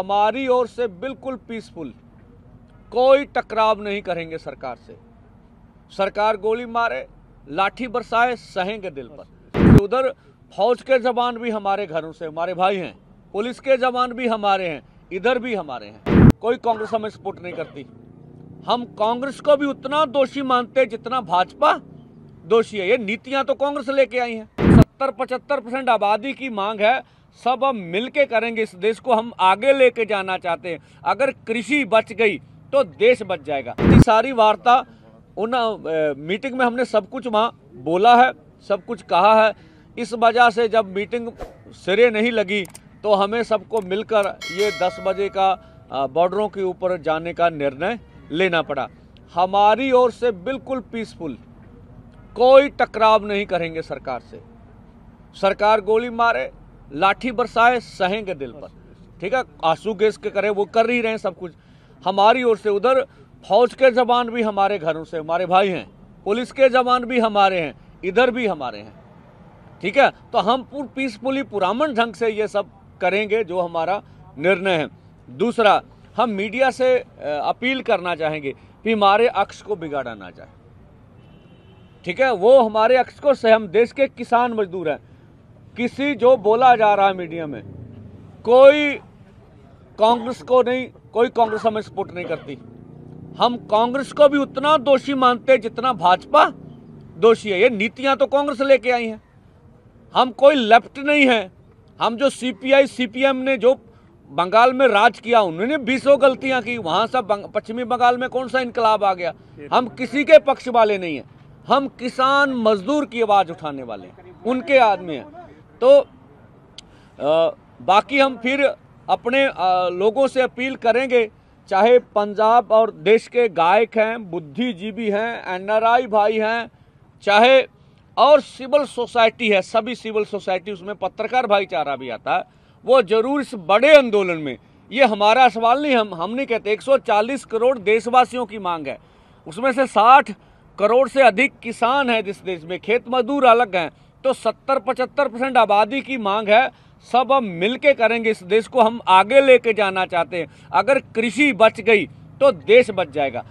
हमारी ओर से बिल्कुल पीसफुल, कोई टकराव नहीं करेंगे सरकार से। सरकार गोली मारे, लाठी बरसाए, सहेंगे दिल पर। उधर फौज के जवान भी हमारे घरों से हमारे भाई हैं, पुलिस के जवान भी हमारे हैं, इधर भी हमारे हैं। कोई कांग्रेस हमें सपोर्ट नहीं करती। हम कांग्रेस को भी उतना दोषी मानते जितना भाजपा दोषी है। ये नीतियां तो कांग्रेस लेके आई हैं। 70-75% आबादी की मांग है, सब हम मिलके करेंगे। इस देश को हम आगे लेके जाना चाहते हैं। अगर कृषि बच गई तो देश बच जाएगा। इतनी सारी वार्ता उन मीटिंग में हमने सब कुछ वहाँ बोला है, सब कुछ कहा है। इस वजह से जब मीटिंग सिरे नहीं लगी तो हमें सबको मिलकर ये 10 बजे का बॉर्डरों के ऊपर जाने का निर्णय लेना पड़ा। हमारी ओर से बिल्कुल पीसफुल, कोई टकराव नहीं करेंगे सरकार से। सरकार गोली मारे, लाठी बरसाए, सहेंगे दिल पर। ठीक है, आंसू गैस के करे, वो कर ही रहे हैं सब कुछ हमारी ओर से। उधर फौज के जवान भी हमारे घरों से हमारे भाई हैं, पुलिस के जवान भी हमारे हैं, इधर भी हमारे हैं। ठीक है, तो हम पीसफुली पुरामन ढंग से ये सब करेंगे जो हमारा निर्णय है। दूसरा, हम मीडिया से अपील करना चाहेंगे कि हमारे अक्ष को बिगाड़ा ना जाए। ठीक है, वो हमारे अक्ष को से हम देश के किसान मजदूर हैं। किसी जो बोला जा रहा है मीडिया में, कोई कांग्रेस को नहीं, कोई कांग्रेस हमें सपोर्ट नहीं करती। हम कांग्रेस को भी उतना दोषी मानते जितना भाजपा दोषी है। ये नीतियां तो कांग्रेस लेके आई हैं। हम कोई लेफ्ट नहीं है। हम जो सीपीआई सीपीएम ने जो बंगाल में राज किया, उन्होंने 20 गलतियां की। वहां सब पश्चिमी बंगाल में कौन सा इनकलाब आ गया। हम किसी के पक्ष वाले नहीं हैं। हम किसान मजदूर की आवाज़ उठाने वाले हैं, उनके आदमी हैं। तो बाकी हम फिर अपने लोगों से अपील करेंगे, चाहे पंजाब और देश के गायक हैं, बुद्धिजीवी हैं, एनआरआई भाई हैं, चाहे और सिविल सोसाइटी है, सभी सिविल सोसाइटी, उसमें पत्रकार भाईचारा भी आता है, वो जरूर इस बड़े आंदोलन में। ये हमारा सवाल नहीं, हम नहीं कहते। 140 करोड़ देशवासियों की मांग है, उसमें से 60 करोड़ से अधिक किसान है जिस देश में, खेत मजदूर अलग हैं। तो 70-75% आबादी की मांग है, सब हम मिलके करेंगे। इस देश को हम आगे लेके जाना चाहते हैं। अगर कृषि बच गई तो देश बच जाएगा।